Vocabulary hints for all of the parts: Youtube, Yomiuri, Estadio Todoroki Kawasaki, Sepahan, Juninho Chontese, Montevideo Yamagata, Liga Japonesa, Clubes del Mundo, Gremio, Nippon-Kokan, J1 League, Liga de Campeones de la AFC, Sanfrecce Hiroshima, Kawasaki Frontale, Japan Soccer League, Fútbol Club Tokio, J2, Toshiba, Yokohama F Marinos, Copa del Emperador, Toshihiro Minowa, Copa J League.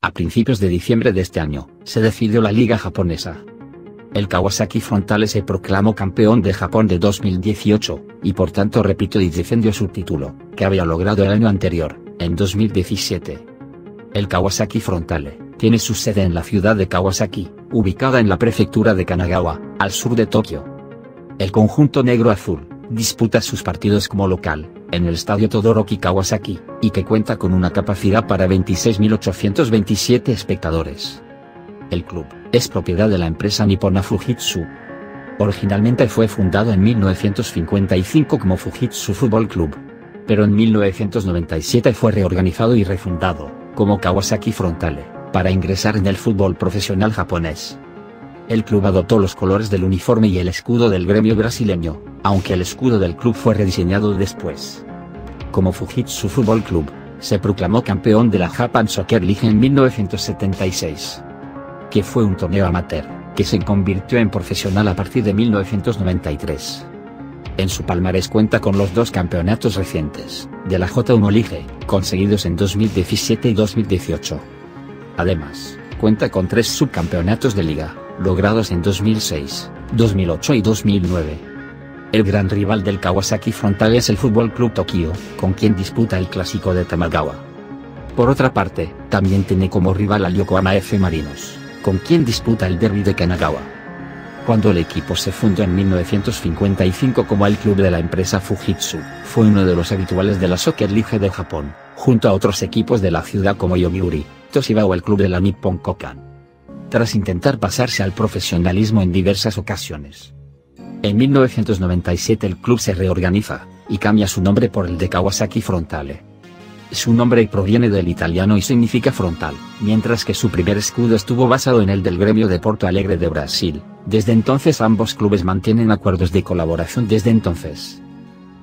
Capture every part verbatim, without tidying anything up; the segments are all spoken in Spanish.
A principios de diciembre de este año, se decidió la liga japonesa. El Kawasaki Frontale se proclamó campeón de Japón de dos mil dieciocho, y por tanto repitió y defendió su título, que había logrado el año anterior, en dos mil diecisiete. El Kawasaki Frontale tiene su sede en la ciudad de Kawasaki, ubicada en la prefectura de Kanagawa, al sur de Tokio. El conjunto negro-azul disputa sus partidos como local en el Estadio Todoroki Kawasaki, y que cuenta con una capacidad para veintiséis mil ochocientos veintisiete espectadores. El club es propiedad de la empresa nipona Fujitsu. Originalmente fue fundado en mil novecientos cincuenta y cinco como Fujitsu Futbol Club, pero en mil novecientos noventa y siete fue reorganizado y refundado como Kawasaki Frontale, para ingresar en el fútbol profesional japonés. El club adoptó los colores del uniforme y el escudo del Gremio brasileño, aunque el escudo del club fue rediseñado después. Como Fujitsu Futbol Club, se proclamó campeón de la Japan Soccer League en mil novecientos setenta y seis. Que fue un torneo amateur, que se convirtió en profesional a partir de mil novecientos noventa y tres. En su palmarés cuenta con los dos campeonatos recientes, de la J uno League, conseguidos en dos mil diecisiete y dos mil dieciocho. Además, cuenta con tres subcampeonatos de liga, logrados en dos mil seis, dos mil ocho y dos mil nueve. El gran rival del Kawasaki Frontale es el Fútbol Club Tokio, con quien disputa el Clásico de Tamagawa. Por otra parte, también tiene como rival al Yokohama F Marinos, con quien disputa el Derby de Kanagawa. Cuando el equipo se fundó en mil novecientos cincuenta y cinco como el club de la empresa Fujitsu, fue uno de los habituales de la Soccer League de Japón, junto a otros equipos de la ciudad como Yomiuri, Toshiba o el club de la Nippon-Kokan. Tras intentar pasarse al profesionalismo en diversas ocasiones. En mil novecientos noventa y siete el club se reorganiza, y cambia su nombre por el de Kawasaki Frontale. Su nombre proviene del italiano y significa frontal, mientras que su primer escudo estuvo basado en el del Gremio de Porto Alegre de Brasil. Desde entonces ambos clubes mantienen acuerdos de colaboración desde entonces.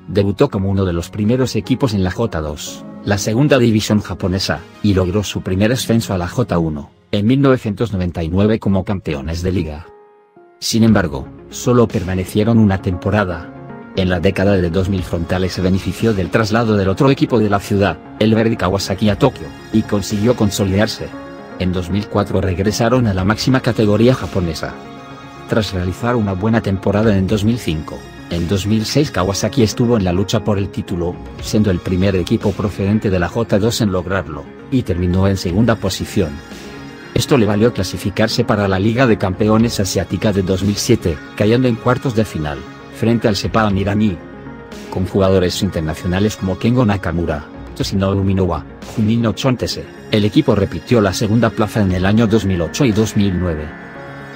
Debutó como uno de los primeros equipos en la J dos, la segunda división japonesa, y logró su primer ascenso a la J uno, en mil novecientos noventa y nueve como campeones de liga. Sin embargo, solo permanecieron una temporada. En la década de dos mil Frontale se benefició del traslado del otro equipo de la ciudad, el Verdy Kawasaki a Tokio, y consiguió consolidarse. En dos mil cuatro regresaron a la máxima categoría japonesa. Tras realizar una buena temporada en dos mil cinco, en dos mil seis Kawasaki estuvo en la lucha por el título, siendo el primer equipo procedente de la J dos en lograrlo, y terminó en segunda posición. Esto le valió clasificarse para la Liga de Campeones Asiática de dos mil siete, cayendo en cuartos de final, frente al Sepahan iraní. Con jugadores internacionales como Kengo Nakamura, Toshihiro Minowa, Juninho Chontese, el equipo repitió la segunda plaza en el año dos mil ocho y dos mil nueve.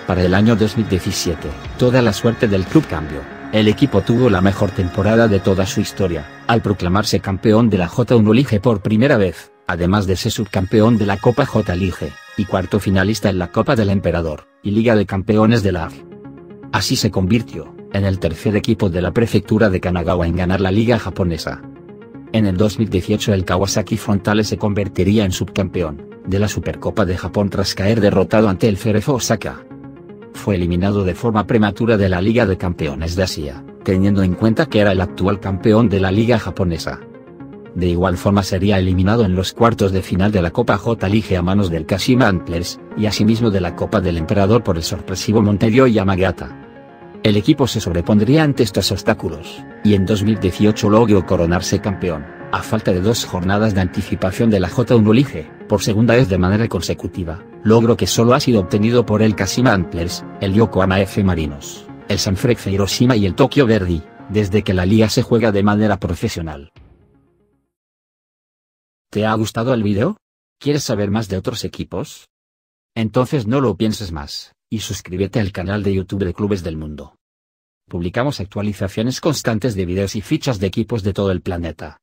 Para el año dos mil diecisiete, toda la suerte del club cambió. El equipo tuvo la mejor temporada de toda su historia, al proclamarse campeón de la J uno League por primera vez, además de ser subcampeón de la Copa J League, y cuarto finalista en la Copa del Emperador, y Liga de Campeones de la A F C. Así se convirtió en el tercer equipo de la prefectura de Kanagawa en ganar la liga japonesa. En el dos mil dieciocho el Kawasaki Frontale se convertiría en subcampeón de la Supercopa de Japón tras caer derrotado ante el Cerezo Osaka. Fue eliminado de forma prematura de la Liga de Campeones de Asia, teniendo en cuenta que era el actual campeón de la liga japonesa. De igual forma sería eliminado en los cuartos de final de la Copa J League a manos del Kashima Antlers, y asimismo de la Copa del Emperador por el sorpresivo Montevideo Yamagata. El equipo se sobrepondría ante estos obstáculos, y en dos mil dieciocho logró coronarse campeón, a falta de dos jornadas de anticipación de la J uno League, por segunda vez de manera consecutiva, logro que solo ha sido obtenido por el Kashima Antlers, el Yokohama F Marinos, el Sanfrecce Hiroshima y el Tokyo Verdi, desde que la liga se juega de manera profesional. ¿Te ha gustado el video? ¿Quieres saber más de otros equipos? Entonces no lo pienses más, y suscríbete al canal de YouTube de Clubes del Mundo. Publicamos actualizaciones constantes de videos y fichas de equipos de todo el planeta.